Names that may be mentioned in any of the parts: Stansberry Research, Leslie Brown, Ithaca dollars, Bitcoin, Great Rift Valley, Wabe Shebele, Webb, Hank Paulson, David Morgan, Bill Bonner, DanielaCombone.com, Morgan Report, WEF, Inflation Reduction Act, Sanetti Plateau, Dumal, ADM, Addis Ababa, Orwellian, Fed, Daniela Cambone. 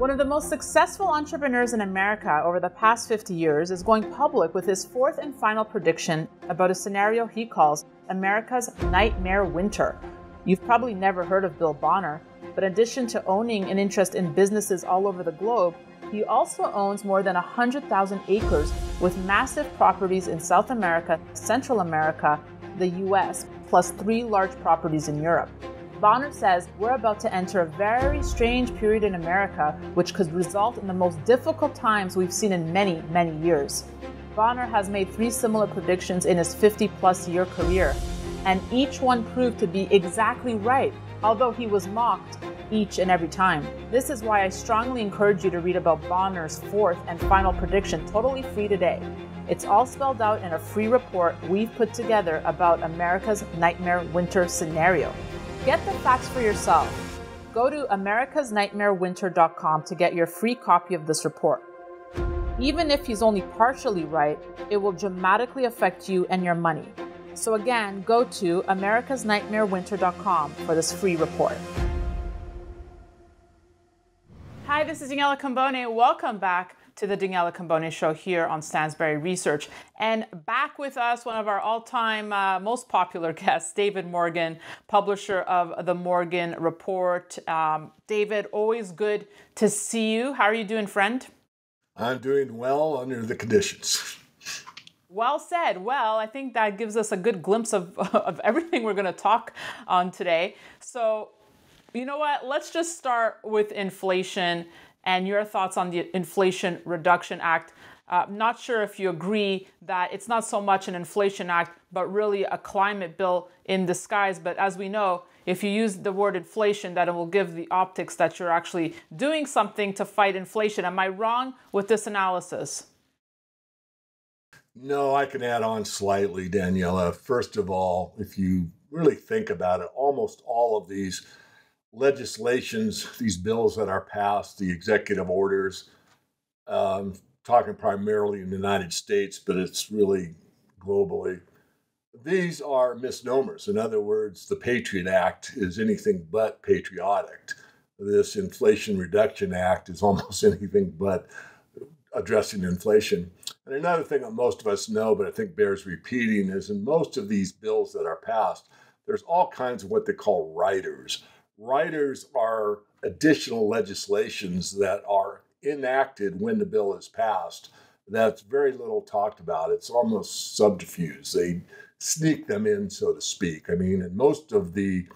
One of the most successful entrepreneurs in America over the past 50 years is going public with his fourth and final prediction about a scenario he calls America's Nightmare Winter. You've probably never heard of Bill Bonner, but in addition to owning an interest in businesses all over the globe, he also owns more than 100,000 acres with massive properties in South America, Central America, the US, plus three large properties in Europe. Bonner says we're about to enter a very strange period in America, which could result in the most difficult times we've seen in many, many years. Bonner has made three similar predictions in his 50-plus year career, and each one proved to be exactly right, although he was mocked each and every time. This is why I strongly encourage you to read about Bonner's fourth and final prediction totally free today. It's all spelled out in a free report we've put together about America's Nightmare Winter scenario. Get the facts for yourself. Go to AmericasNightmareWinter.com to get your free copy of this report. Even if he's only partially right, it will dramatically affect you and your money. So again, go to AmericasNightmareWinter.com for this free report. Hi, this is Daniela Cambone. Welcome back to the Daniela Cambone Show here on Stansberry Research. And back with us, one of our all-time most popular guests, David Morgan, publisher of the Morgan Report. David, always good to see you. How are you doing, friend? I'm doing well under the conditions. Well said. Well, I think that gives us a good glimpse of everything we're going to talk on today. So, you know what? Let's just start with inflation and your thoughts on the Inflation Reduction Act. Not sure if you agree that it's not so much an inflation act, but really a climate bill in disguise. But as we know, if you use the word inflation, that it will give the optics that you're actually doing something to fight inflation. Am I wrong with this analysis? No, I can add on slightly, Daniela. First of all, if you really think about it, almost all of these legislations, these bills that are passed, the executive orders, talking primarily in the United States, but it's really globally, these are misnomers. In other words, the Patriot Act is anything but patriotic. This Inflation Reduction Act is almost anything but addressing inflation. And another thing that most of us know, but I think bears repeating, is in most of these bills that are passed, there's all kinds of what they call riders. Riders are additional legislations that are enacted when the bill is passed. That's very little talked about. It's almost subterfuge. They sneak them in, so to speak. I mean, and most of the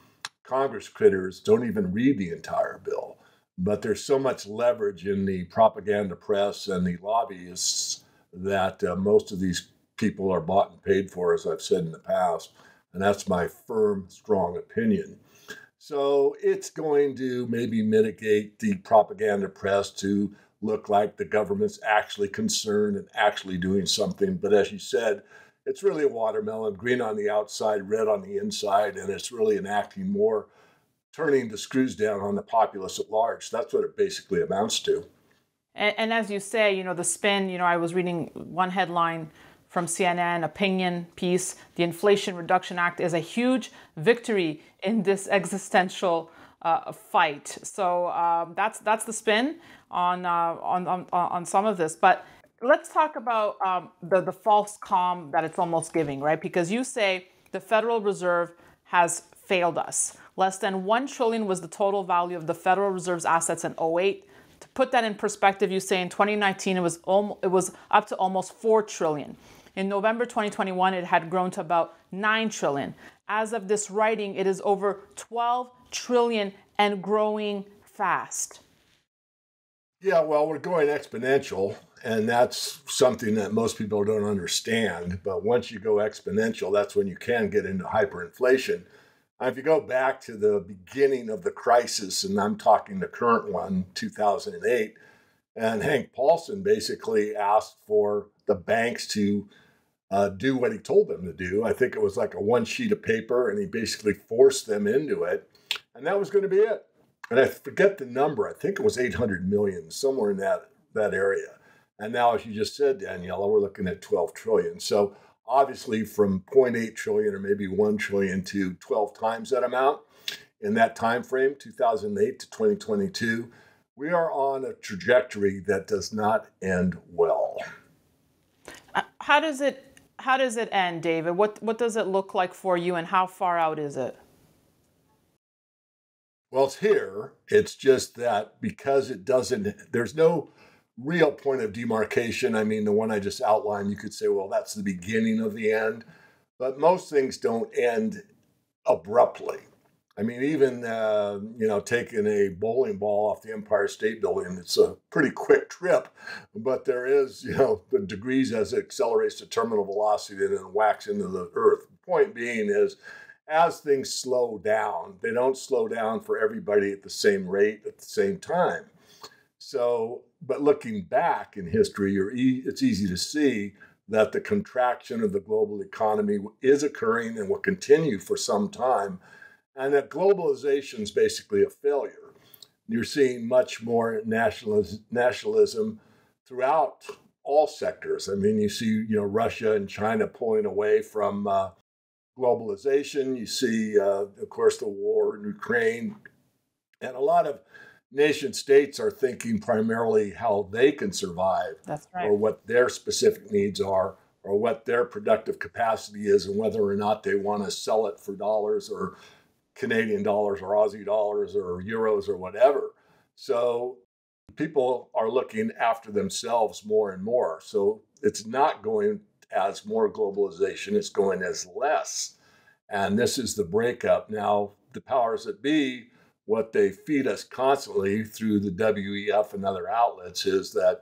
Congress critters don't even read the entire bill. But there's so much leverage in the propaganda press and the lobbyists that most of these people are bought and paid for, as I've said in the past. And that's my firm, strong opinion. So it's going to maybe mitigate the propaganda press to look like the government's actually concerned and actually doing something. But as you said, it's really a watermelon, green on the outside, red on the inside, and it's really enacting more, turning the screws down on the populace at large. That's what it basically amounts to. And as you say, you know, the spin, you know, I was reading one headline from CNN, opinion piece, the Inflation Reduction Act is a huge victory in this existential fight. So that's the spin on some of this. But let's talk about the false calm that it's almost giving, right? Because you say the Federal Reserve has failed us. Less than $1 trillion was the total value of the Federal Reserve's assets in 2008. To put that in perspective, you say in 2019, it was up to almost $4 trillion. In November 2021, it had grown to about $9 trillion. As of this writing, it is over $12 trillion and growing fast. Yeah, well, we're going exponential, and that's something that most people don't understand. But once you go exponential, that's when you can get into hyperinflation. If you go back to the beginning of the crisis, and I'm talking the current one, 2008, and Hank Paulson basically asked for the banks to do what he told them to do. I think it was like a one sheet of paper, and he basically forced them into it. And that was going to be it. And I forget the number. I think it was 800 million, somewhere in that area. And now, as you just said, Daniela, we're looking at 12 trillion. So obviously from 0.8 trillion or maybe 1 trillion to 12 times that amount in that time frame, 2008 to 2022. We are on a trajectory that does not end well. How does it end, David? What does it look like for you, and how far out is it? Well, it's here. It's just that because it doesn't, there's no real point of demarcation. I mean, the one I just outlined, you could say, well, that's the beginning of the end. But most things don't end abruptly. I mean, even, you know, taking a bowling ball off the Empire State Building, it's a pretty quick trip, but there is, you know, the degrees as it accelerates to terminal velocity and then whacks into the earth. The point being is, as things slow down, they don't slow down for everybody at the same rate at the same time. So, but looking back in history, it's easy to see that the contraction of the global economy is occurring and will continue for some time, and that globalization is basically a failure. You're seeing much more nationalism throughout all sectors. I mean, you see, you know, Russia and China pulling away from globalization. You see, of course, the war in Ukraine. And a lot of nation states are thinking primarily how they can survive. That's right. Or what their specific needs are, or what their productive capacity is, and whether or not they want to sell it for dollars or Canadian dollars or Aussie dollars or euros or whatever. So people are looking after themselves more and more. So it's not going as more globalization, it's going as less. And this is the breakup. Now, the powers that be, what they feed us constantly through the WEF and other outlets is that,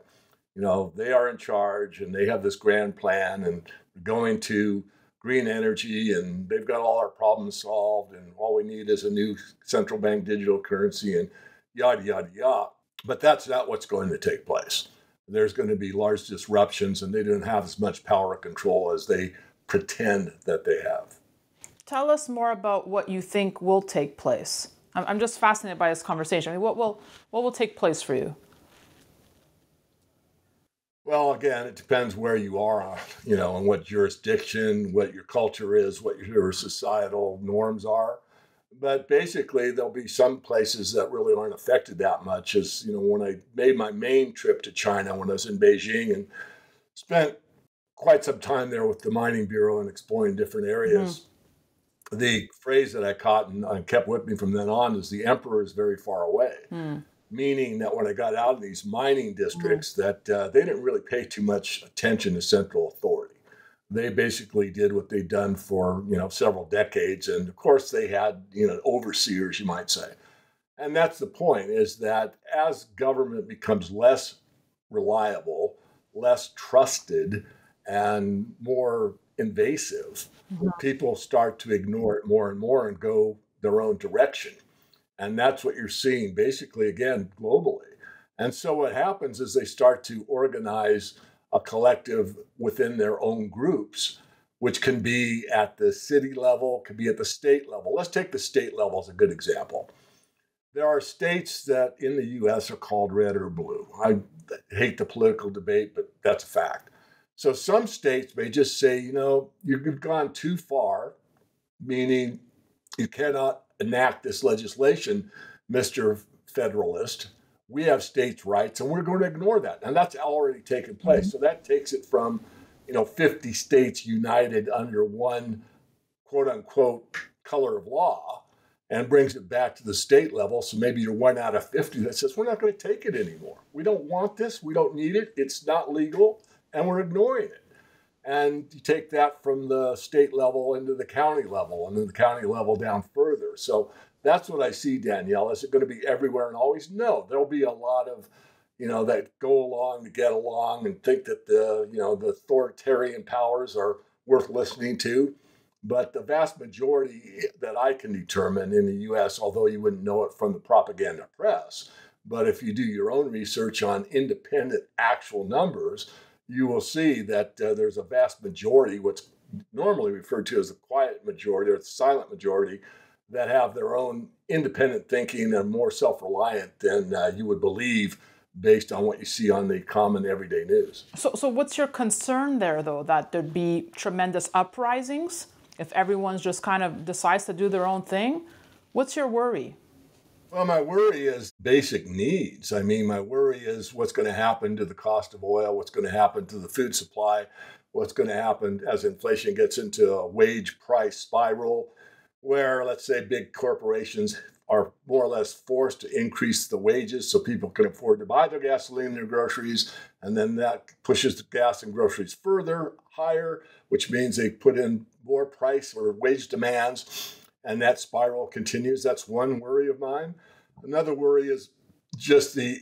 you know, they are in charge and they have this grand plan and going to green energy and they've got all our problems solved and all we need is a new central bank digital currency and yada, yada, yada. But that's not what's going to take place. There's going to be large disruptions, and they don't have as much power control as they pretend that they have. Tell us more about what you think will take place. I'm just fascinated by this conversation. I mean, what will take place for you? Well, again, it depends where you are, you know, and what jurisdiction, what your culture is, what your societal norms are. But basically, there'll be some places that really aren't affected that much. As you know, when I made my main trip to China when I was in Beijing and spent quite some time there with the Mining Bureau and exploring different areas, the phrase that I caught and I kept with me from then on is the emperor is very far away, meaning that when I got out of these mining districts that they didn't really pay too much attention to central authority. They basically did what they'd done for, you know, several decades. And of course they had, you know, overseers, you might say. And that's the point, is that as government becomes less reliable, less trusted, and more invasive, people start to ignore it more and more and go their own direction. And that's what you're seeing basically, again, globally. And so what happens is they start to organize a collective within their own groups, which can be at the city level, can be at the state level. Let's take the state level as a good example. There are states that in the U.S. are called red or blue. I hate the political debate, but that's a fact. So some states may just say, you know, you've gone too far, meaning you cannot enact this legislation, Mr. Federalist. We have states' rights, and we're going to ignore that. And that's already taken place. So that takes it from, you know, 50 states united under one, quote unquote, color of law, and brings it back to the state level. So maybe you're one out of 50 that says, we're not going to take it anymore. We don't want this. We don't need it. It's not legal, and we're ignoring it. And you take that from the state level into the county level, and then the county level down further. So that's what I see, Daniela. Is it going to be everywhere and always? No, there'll be a lot of, you know, that go along to get along and think that the, you know, the authoritarian powers are worth listening to. But the vast majority that I can determine in the U.S., although you wouldn't know it from the propaganda press, but if you do your own research on independent actual numbers, you will see that there's a vast majority, what's normally referred to as the quiet majority or the silent majority, that have their own independent thinking and more self-reliant than you would believe based on what you see on the common everyday news. So what's your concern there, though, that there'd be tremendous uprisings if everyone just kind of decides to do their own thing? What's your worry? Well, my worry is basic needs. I mean, my worry is what's going to happen to the cost of oil, what's going to happen to the food supply, what's going to happen as inflation gets into a wage price spiral where, let's say, big corporations are more or less forced to increase the wages so people can afford to buy their gasoline, their groceries, and then that pushes the gas and groceries further higher, which means they put in more price or wage demands, and that spiral continues. That's one worry of mine. Another worry is just the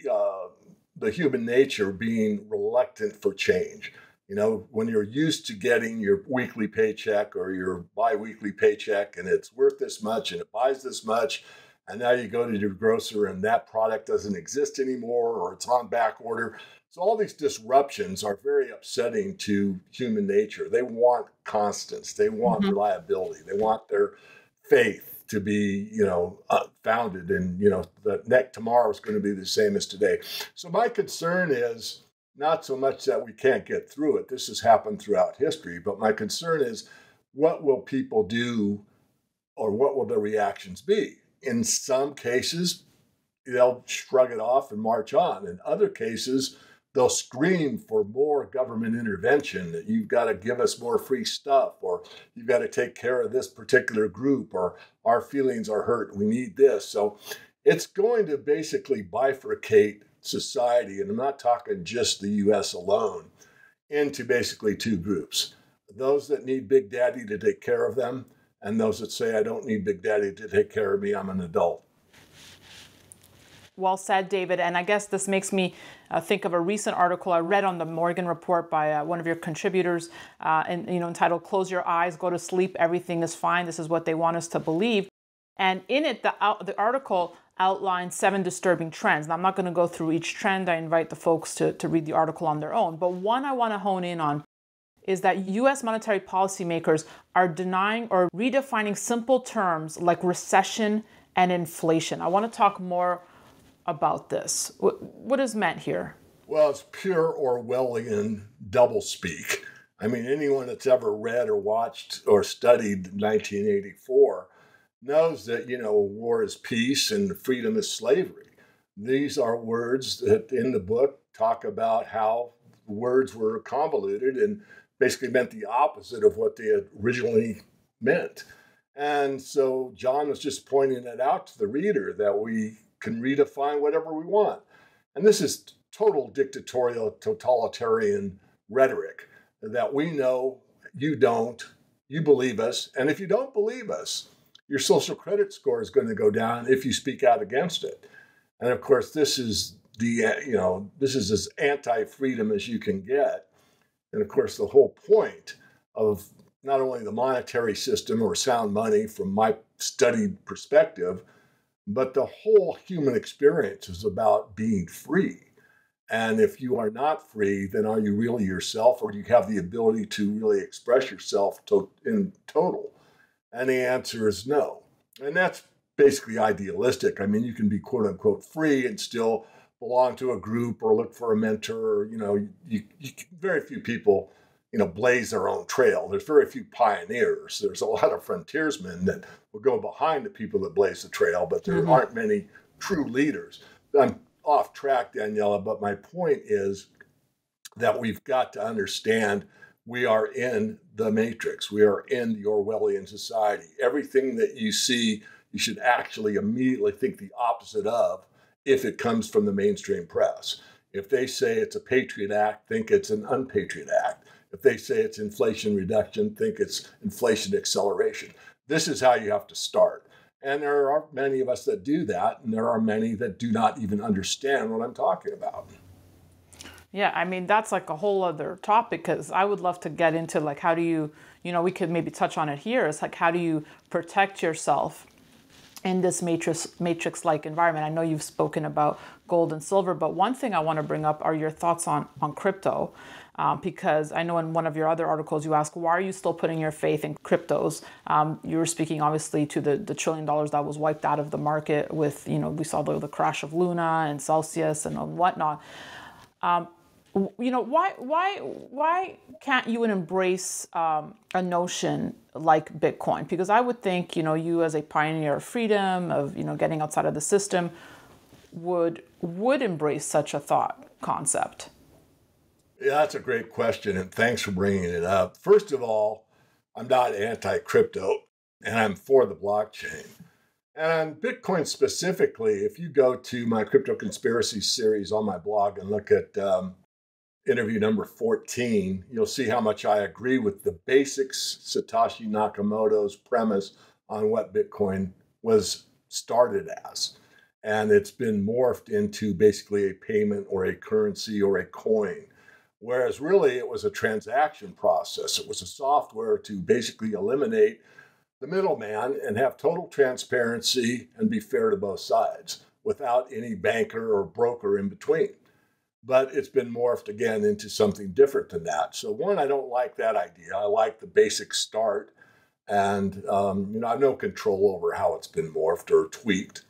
human nature being reluctant for change. You know, when you're used to getting your weekly paycheck or your biweekly paycheck and it's worth this much and it buys this much, and now you go to your grocer and that product doesn't exist anymore or it's on back order. So all these disruptions are very upsetting to human nature. They want constants. They want reliability. They want their faith to be, you know, founded in, you know, that tomorrow is going to be the same as today. So my concern is not so much that we can't get through it. This has happened throughout history. But my concern is what will people do or what will their reactions be? In some cases, they'll shrug it off and march on. In other cases, they'll scream for more government intervention, that you've got to give us more free stuff, or you've got to take care of this particular group, or our feelings are hurt, we need this. So it's going to basically bifurcate society, and I'm not talking just the U.S. alone, into basically two groups. Those that need Big Daddy to take care of them, and those that say, I don't need Big Daddy to take care of me, I'm an adult. Well said, David. And I guess this makes me think of a recent article I read on the Morgan Report by one of your contributors, and you know, entitled "Close Your Eyes, Go to Sleep, Everything is Fine." This is what they want us to believe. And in it, the article outlined 7 disturbing trends. Now, I'm not going to go through each trend. I invite the folks to read the article on their own. But one I want to hone in on is that U.S. monetary policymakers are denying or redefining simple terms like recession and inflation. I want to talk more about this. What is meant here? Well, it's pure Orwellian doublespeak. I mean, anyone that's ever read or watched or studied 1984 knows that, you know, war is peace and freedom is slavery. These are words that in the book talk about how words were convoluted and basically meant the opposite of what they had originally meant. And so John was just pointing it out to the reader that we can redefine whatever we want. And this is total dictatorial, totalitarian rhetoric that we know, you don't, you believe us. And if you don't believe us, your social credit score is going to go down if you speak out against it. And of course, this is the, you know, this is as anti-freedom as you can get. And of course, the whole point of not only the monetary system or sound money from my studied perspective, but the whole human experience is about being free. And if you are not free, then are you really yourself, or do you have the ability to really express yourself in total? And the answer is no. And that's basically idealistic. I mean, you can be quote unquote free and still belong to a group or look for a mentor. Or, you know, very few people, you know, blaze their own trail. There's very few pioneers. There's a lot of frontiersmen that will go behind the people that blaze the trail, but there aren't many true leaders. I'm off track, Daniela, but my point is that we've got to understand we are in the matrix. We are in the Orwellian society. Everything that you see, you should actually immediately think the opposite of if it comes from the mainstream press. If they say it's a Patriot Act, think it's an unpatriot act. If they say it's inflation reduction, think it's inflation acceleration. This is how you have to start. And there are many of us that do that, and there are many that do not even understand what I'm talking about. Yeah, I mean, that's like a whole other topic, because I would love to get into, like, how do you, you know, we could maybe touch on it here. It's like, how do you protect yourself in this matrix-like environment? I know you've spoken about gold and silver, but one thing I want to bring up are your thoughts on crypto, because I know in one of your other articles you ask, why are you still putting your faith in cryptos? You were speaking obviously to the $1 trillion that was wiped out of the market with, you know, we saw the crash of Luna and Celsius and whatnot. you know, why can't you embrace a notion like Bitcoin? Because I would think, you know, you as a pioneer of freedom, of, you know, getting outside of the system, would embrace such a thought concept. Yeah, that's a great question, and thanks for bringing it up. First of all, I'm not anti-crypto, and I'm for the blockchain. And Bitcoin specifically, if you go to my Crypto Conspiracy series on my blog and look at interview number 14, you'll see how much I agree with the basics, Satoshi Nakamoto's premise on what Bitcoin was started as. And it's been morphed into basically a payment or a currency or a coin. Whereas really it was a transaction process. It was a software to basically eliminate the middleman and have total transparency and be fair to both sides without any banker or broker in between. But it's been morphed again into something different than that. So one, I don't like that idea. I like the basic start, and you know, I have no control over how it's been morphed or tweaked.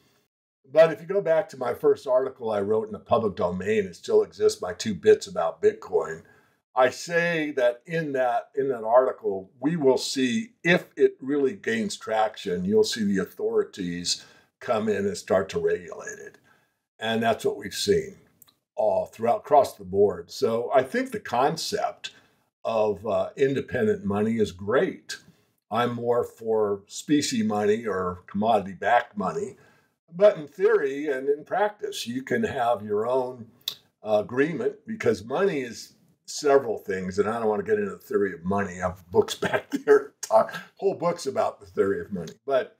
But if you go back to my first article I wrote in the public domain, it still exists, my two bits about Bitcoin, I say that in that article, we will see, if it really gains traction, you'll see the authorities come in and start to regulate it. And that's what we've seen all throughout, across the board. So I think the concept of independent money is great. I'm more for specie money or commodity-backed money. But in theory and in practice, you can have your own agreement, because money is several things, and I don't want to get into the theory of money. I have books back there, whole books about the theory of money. But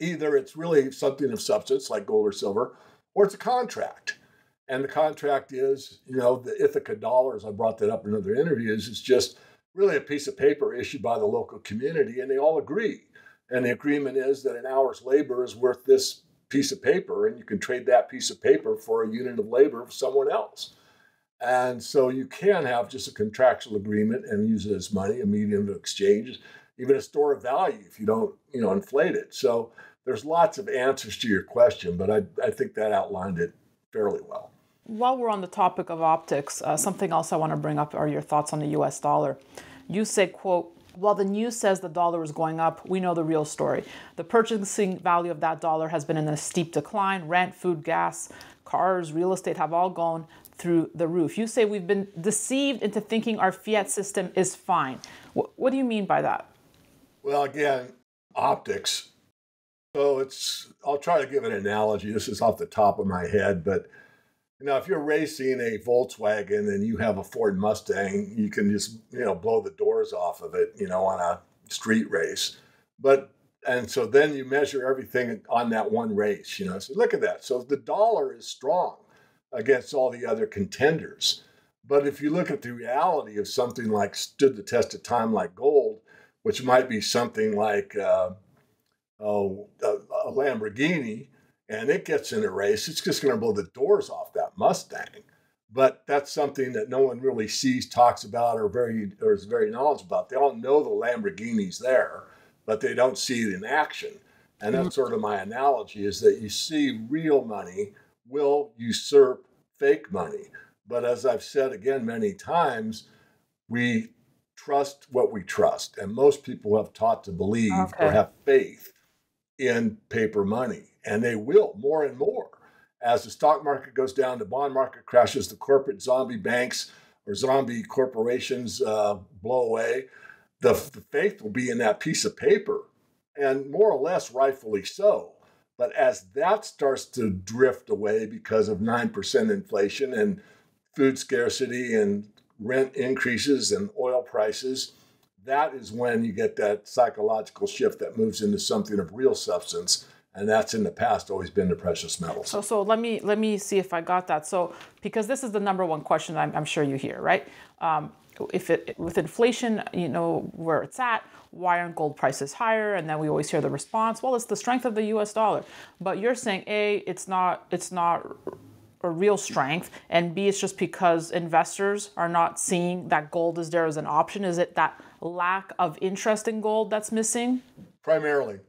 either it's really something of substance like gold or silver, or it's a contract. And the contract is, you know, the Ithaca dollars, I brought that up in other interviews, is just really a piece of paper issued by the local community, and they all agree. And the agreement is that an hour's labor is worth this piece of paper, and you can trade that piece of paper for a unit of labor of someone else. And so you can have just a contractual agreement and use it as money, a medium of exchange, even a store of value if you don't, you know, inflate it. So there's lots of answers to your question, but I think that outlined it fairly well. While we're on the topic of optics, something else I want to bring up are your thoughts on the U.S. dollar. You say, quote, "While the news says the dollar is going up, we know the real story. The purchasing value of that dollar has been in a steep decline. Rent, food, gas, cars, real estate have all gone through the roof. You say we've been deceived into thinking our fiat system is fine." What do you mean by that? Well, again, optics. So I'll try to give an analogy. This is off the top of my head, but you know, if you're racing a Volkswagen and you have a Ford Mustang, you can just, you know, blow the doors off of it, you know, on a street race. And so then you measure everything on that one race, you know. So look at that. So the dollar is strong against all the other contenders. But if you look at the reality of something like stood the test of time like gold, which might be something like a Lamborghini, and it gets in a race, it's just going to blow the doors off that Mustang. But that's something that no one really sees, talks about, or is very knowledgeable about. They all know the Lamborghini's there, but they don't see it in action. And that's sort of my analogy, is that you see real money will usurp fake money. But as I've said again many times, we trust what we trust. And most people have taught to believe or have faith in paper money. And they will, more and more. As the stock market goes down, the bond market crashes, the corporate zombie banks or zombie corporations blow away, the faith will be in that piece of paper, and more or less rightfully so. But as that starts to drift away because of 9% inflation and food scarcity and rent increases and oil prices, that is when you get that psychological shift that moves into something of real substance. And that's in the past always been the precious metals. So let me see if I got that. So because this is the number one question I'm sure you hear, right? With inflation, you know, where it's at, why aren't gold prices higher? And then we always hear the response, well, it's the strength of the U.S. dollar. But you're saying, A, it's not a real strength, and B, it's just because investors are not seeing that gold is there as an option. Is it that lack of interest in gold that's missing? Primarily.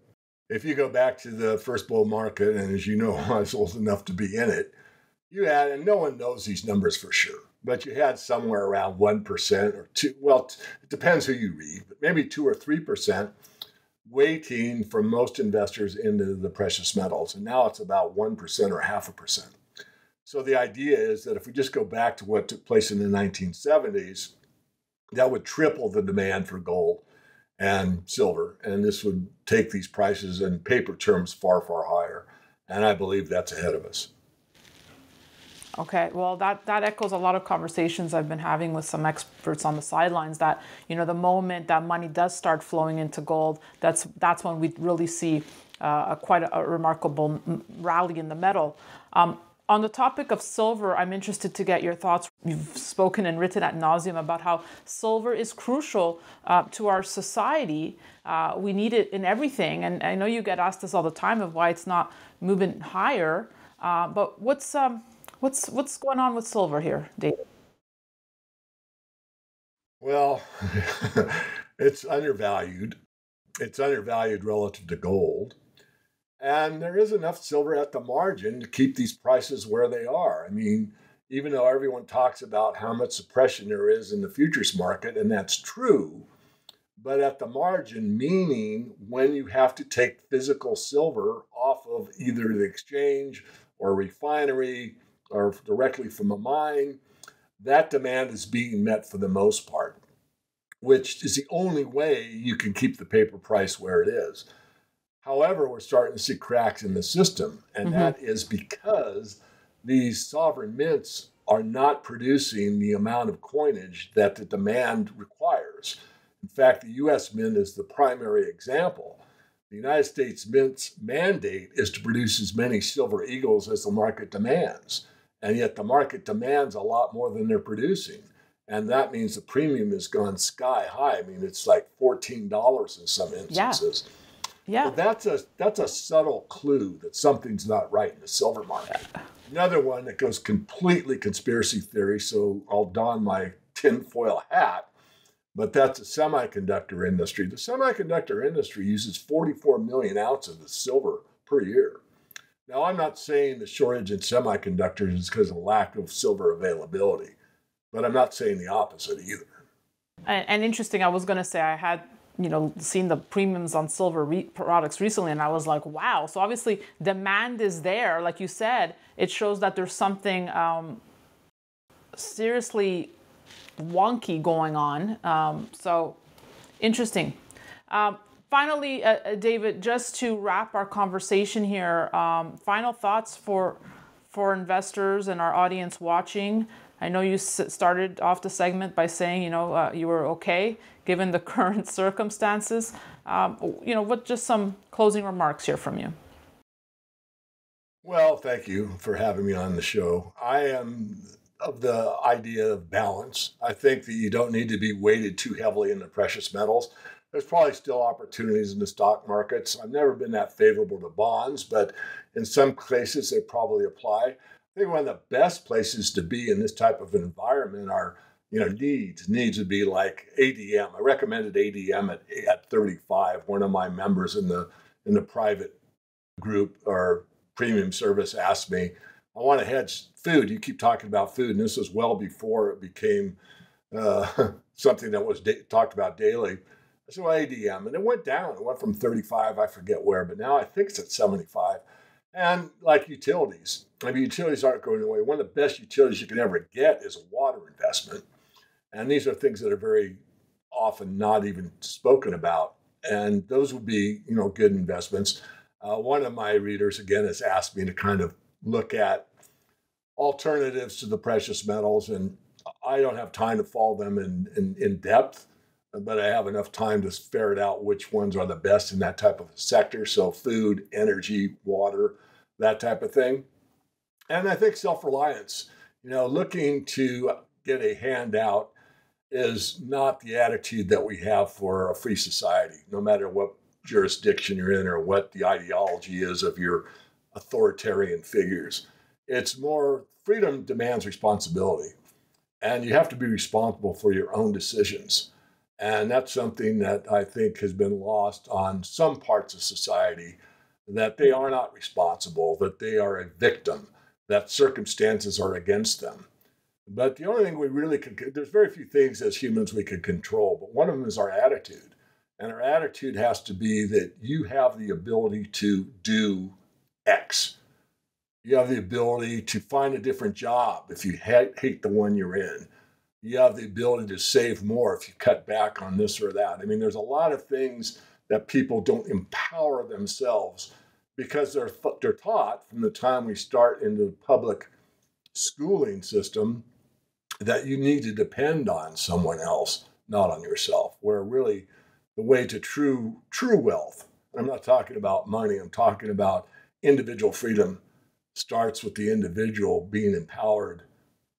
If you go back to the first bull market, and as you know, I was old enough to be in it, you had, and no one knows these numbers for sure, but you had somewhere around 1% or 2%, well, it depends who you read, but maybe 2 or 3% weighting for most investors into the precious metals. And now it's about 1% or 0.5%. So the idea is that if we just go back to what took place in the 1970s, that would triple the demand for gold and silver. And this would take these prices in paper terms far, far higher. And I believe that's ahead of us. Okay, well, that echoes a lot of conversations I've been having with some experts on the sidelines that, you know, the moment that money does start flowing into gold, that's when we really see quite a remarkable rally in the metal. On the topic of silver, I'm interested to get your thoughts. You've spoken and written ad nauseum about how silver is crucial to our society. We need it in everything. And I know you get asked this all the time of why it's not moving higher. But what's going on with silver here, David? Well, it's undervalued. It's undervalued relative to gold. And there is enough silver at the margin to keep these prices where they are. I mean, even though everyone talks about how much suppression there is in the futures market, and that's true, but at the margin, meaning when you have to take physical silver off of either the exchange or refinery, or directly from a mine, that demand is being met for the most part, which is the only way you can keep the paper price where it is. However, we're starting to see cracks in the system, and that is because these sovereign mints are not producing the amount of coinage that the demand requires. In fact, the U.S. Mint is the primary example. The United States Mint's mandate is to produce as many silver eagles as the market demands. And yet the market demands a lot more than they're producing. And that means the premium has gone sky high. I mean, it's like $14 in some instances. Yeah. But that's a subtle clue that something's not right in the silver market. Another one that goes completely conspiracy theory, so I'll don my tinfoil hat, but that's the semiconductor industry. The semiconductor industry uses 44 million ounces of silver per year. Now, I'm not saying the shortage in semiconductors is because of lack of silver availability, but I'm not saying the opposite either. And interesting, I was going to say I had, you know, seen the premiums on silver products recently, and I was like, wow. So obviously demand is there. Like you said, it shows that there's something seriously wonky going on. So interesting. Finally, David, just to wrap our conversation here, final thoughts for investors and our audience watching. I know you started off the segment by saying, you know, you were okay given the current circumstances. You know, what just some closing remarks here from you? Well, thank you for having me on the show. I am of the idea of balance. I think that you don't need to be weighted too heavily in the precious metals. There's probably still opportunities in the stock markets. I've never been that favorable to bonds, but in some cases they probably apply. I think one of the best places to be in this type of environment are, you know, needs. Needs would be like ADM. I recommended ADM at 35. One of my members in the private group or premium service asked me, I want to hedge food. You keep talking about food, and this was well before it became something that was talked about daily. I said, well, ADM, and it went down. It went from 35, I forget where, but now I think it's at 75. And like utilities, I mean, utilities aren't going away. One of the best utilities you can ever get is water investment. And these are things that are very often not even spoken about. And those would be, you know, good investments. One of my readers, again, has asked me to kind of look at alternatives to the precious metals, and I don't have time to follow them in depth, but I have enough time to ferret out which ones are the best in that type of sector. So food, energy, water, that type of thing. And I think self-reliance, you know, looking to get a handout is not the attitude that we have for a free society, no matter what jurisdiction you're in or what the ideology is of your authoritarian figures. It's more freedom demands responsibility, and you have to be responsible for your own decisions. And that's something that I think has been lost on some parts of society, that they are not responsible, that they are a victim, that circumstances are against them. But the only thing we really could, there's very few things as humans we could control, but one of them is our attitude. And our attitude has to be that you have the ability to do X. You have the ability to find a different job if you hate the one you're in. You have the ability to save more if you cut back on this or that. I mean, there's a lot of things that people don't empower themselves because they're taught from the time we start into the public schooling system that you need to depend on someone else, not on yourself, where really the way to true wealth, I'm not talking about money, I'm talking about individual freedom, starts with the individual being empowered,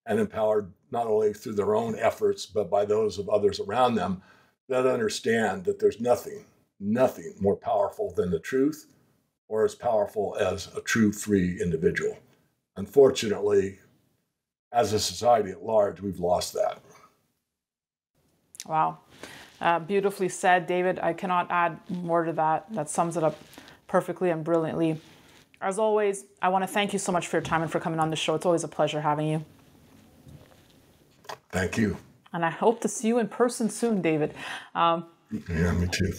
and empowered not only through their own efforts, but by those of others around them that understand that there's nothing more powerful than the truth, or as powerful as a true free individual. Unfortunately, as a society at large, we've lost that. Wow. Beautifully said, David. I cannot add more to that. That sums it up perfectly and brilliantly. As always, I want to thank you so much for your time and for coming on the show. It's always a pleasure having you. Thank you. And I hope to see you in person soon, David. Yeah, me too.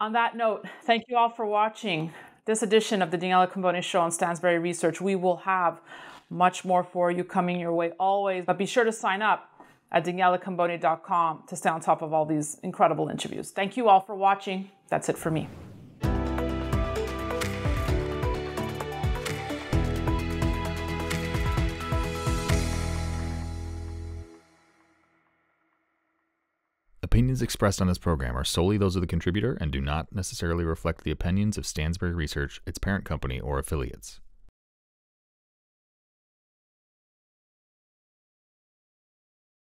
On that note, thank you all for watching this edition of the Daniela Cambone Show on Stansberry Research. We will have much more for you coming your way always, but be sure to sign up at DanielaCombone.com to stay on top of all these incredible interviews. Thank you all for watching. That's it for me. Opinions expressed on this program are solely those of the contributor and do not necessarily reflect the opinions of Stansberry Research, its parent company, or affiliates.